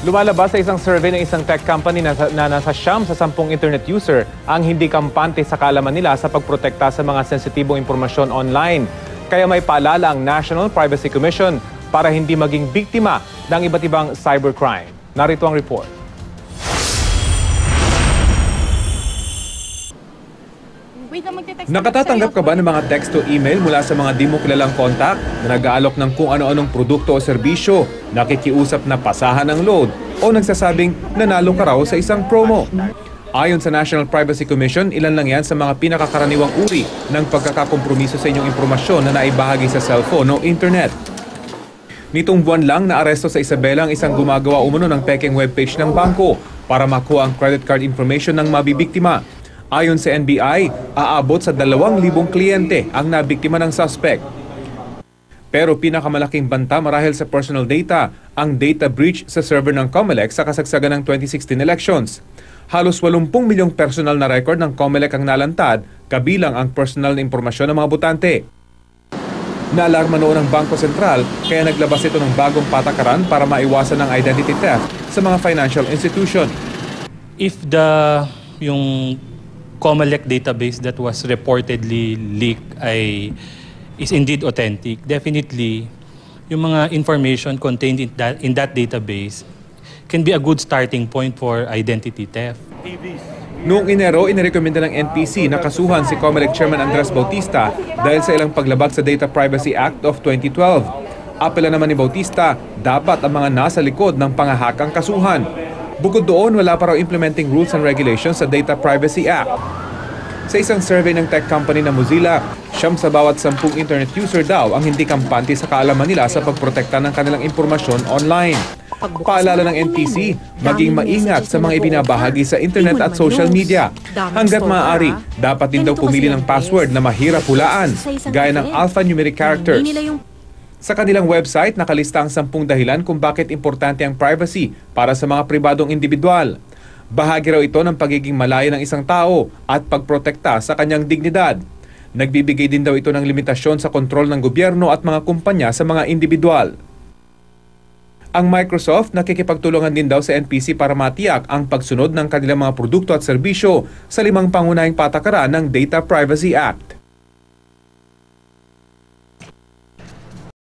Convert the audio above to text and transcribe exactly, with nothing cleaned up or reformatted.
Lumalabas sa isang survey ng isang tech company na, na nasa siyam sa sampung internet user ang hindi kampante sa kaalaman nila sa pagprotekta sa mga sensitibong impormasyon online. Kaya may paalala ang National Privacy Commission para hindi maging biktima ng iba't ibang cybercrime. Narito ang report. Nakatatanggap ka ba ng mga text o email mula sa mga di mo kilalang kontak na nag-aalok ng kung ano-anong produkto o serbisyo, nakikiusap na pasahan ng load, o nagsasabing nanalo ka raw sa isang promo? Ayon sa National Privacy Commission, ilan lang yan sa mga pinakakaraniwang uri ng pagkakakompromiso sa inyong impormasyon na naibahagi sa cellphone o internet. Nitong buwan lang naaresto sa Isabela ang isang gumagawa umuno ng peking webpage ng bangko para makuha ang credit card information ng mabibiktima. Ayon sa N B I, aabot sa dalawang libong kliyente ang nabiktima ng suspect. Pero pinakamalaking banta marahil sa personal data ang data breach sa server ng Comelec sa kasagsagan ng twenty sixteen elections. Halos eighty milyong personal na record ng Comelec ang nalantad, kabilang ang personal na impormasyon ng mga botante. Naalarma noon ang Banko Sentral kaya naglabas ito ng bagong patakaran para maiwasan ang identity theft sa mga financial institution. If the yung Comelec database that was reportedly leaked ay is indeed authentic, definitely, yung mga information contained in that, in that database can be a good starting point for identity theft. Noong Enero, inirekomenda ng N P C na kasuhan si Comelec Chairman Andres Bautista dahil sa ilang paglabag sa Data Privacy Act of twenty twelve. Apela naman ni Bautista, dapat ang mga nasa likod ng pangahakang kasuhan. Bukod doon, wala pa raw implementing rules and regulations sa Data Privacy Act. Sa isang survey ng tech company na Mozilla, siyam sa bawat sampung internet user daw ang hindi kampante sa kaalaman nila sa pagprotekta ng kanilang impormasyon online. Paalala ng N P C, maging maingat sa mga ibinabahagi sa internet at social media. Hanggat maaari, dapat din daw pumili ng password na mahirap hulaan, gaya ng alphanumeric characters. Sa kanilang website, nakalista ang sampung dahilan kung bakit importante ang privacy para sa mga pribadong individual. Bahagi raw ito ng pagiging malaya ng isang tao at pagprotekta sa kanyang dignidad. Nagbibigay din daw ito ng limitasyon sa kontrol ng gobyerno at mga kumpanya sa mga individual. Ang Microsoft nakikipagtulungan din daw sa N P C para matiyak ang pagsunod ng kanilang mga produkto at serbisyo sa limang pangunahing patakaran ng Data Privacy Act.